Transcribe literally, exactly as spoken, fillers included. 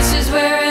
this is where